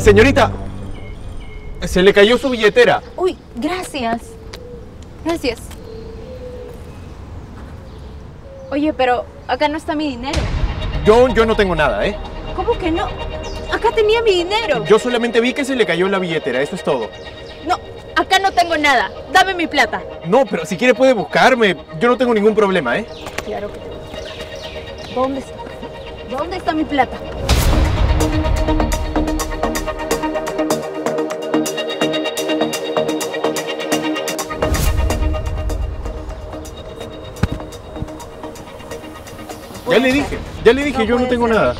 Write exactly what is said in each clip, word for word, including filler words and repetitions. Señorita, se le cayó su billetera. Uy, gracias. Gracias. Oye, pero acá no está mi dinero. Yo, yo no tengo nada, ¿eh? ¿Cómo que no? Acá tenía mi dinero. Yo solamente vi que se le cayó en la billetera, eso es todo. No, acá no tengo nada. Dame mi plata. No, pero si quiere puede buscarme. Yo no tengo ningún problema, ¿eh? Claro que te voy a buscar. ¿Dónde está? ¿Dónde está mi plata? Ya le dije, ya le dije, yo no tengo nada.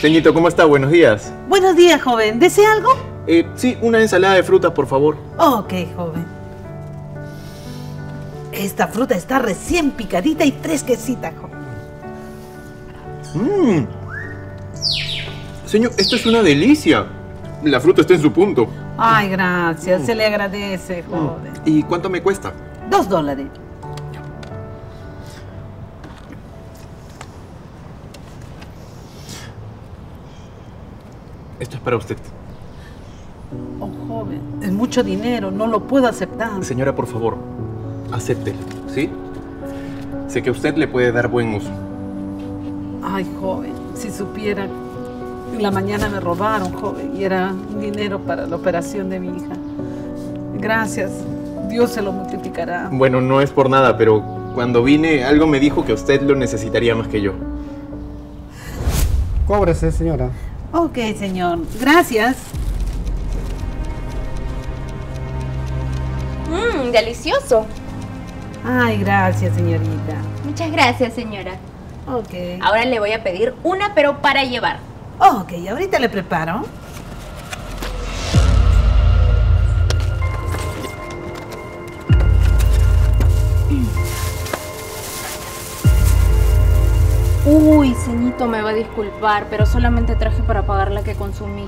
Señorito, ¿cómo está? Buenos días. Buenos días, joven. ¿Desea algo? Eh, sí, una ensalada de frutas, por favor. Ok, joven. Esta fruta está recién picadita y fresquecita, joven. Mmm. Señor, esto es una delicia. La fruta está en su punto. Ay, gracias. Mm. Se le agradece, joven. Mm. ¿Y cuánto me cuesta? Dos dólares. Esto es para usted. Oh, joven, es mucho dinero, no lo puedo aceptar. Señora, por favor, acéptelo, ¿sí? Sé que usted le puede dar buen uso. Ay, joven, si supiera, en la mañana me robaron, joven, y era dinero para la operación de mi hija. Gracias, Dios se lo multiplicará. Bueno, no es por nada, pero cuando vine, algo me dijo que usted lo necesitaría más que yo. Cóbrese, señora. Ok, señor. Gracias. Mmm, delicioso. Ay, gracias, señorita. Muchas gracias, señora. Ok. Ahora le voy a pedir una, pero para llevar. Ok, ahorita le preparo. Uy, señorito, me va a disculpar, pero solamente traje para pagar la que consumí.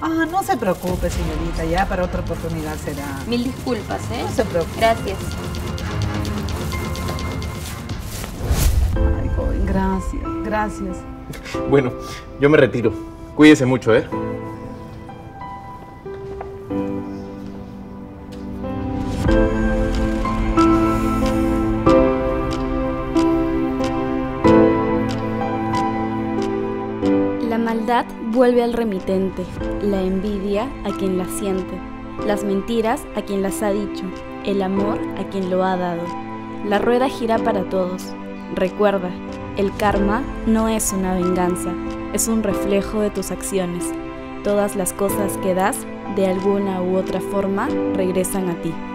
Ah, no se preocupe, señorita, ya para otra oportunidad será. Mil disculpas, ¿eh? No se preocupe. Gracias. Ay, joven, gracias, gracias. Bueno, yo me retiro. Cuídese mucho, ¿eh? Vuelve al remitente, la envidia a quien la siente, las mentiras a quien las ha dicho, el amor a quien lo ha dado. La rueda gira para todos. Recuerda, el karma no es una venganza, es un reflejo de tus acciones. Todas las cosas que das, de alguna u otra forma, regresan a ti.